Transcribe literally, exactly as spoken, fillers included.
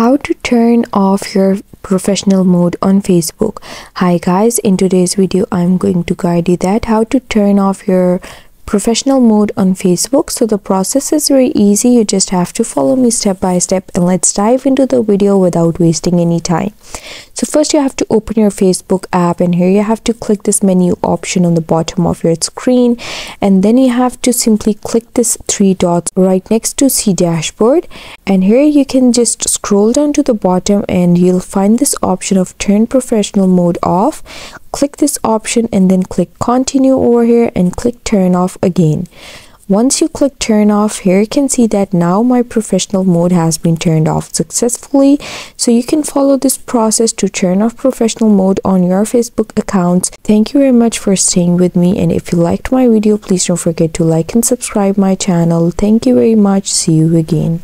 How to turn off your professional mode on Facebook. Hi guys, in today's video I'm going to guide you that how to turn off your professional mode on Facebook. So the process is very easy, you just have to follow me step by step, and let's dive into the video without wasting any time. So first you have to open your Facebook app, and here you have to click this menu option on the bottom of your screen, and then you have to simply click this three dots right next to See Dashboard, and here you can just scroll down to the bottom and you'll find this option of turn professional mode off. Click this option and then click continue over here and click turn off again. Once you click turn off, here you can see that now my professional mode has been turned off successfully. So you can follow this process to turn off professional mode on your Facebook accounts. Thank you very much for staying with me, and if you liked my video, please don't forget to like and subscribe my channel. Thank you very much. See you again.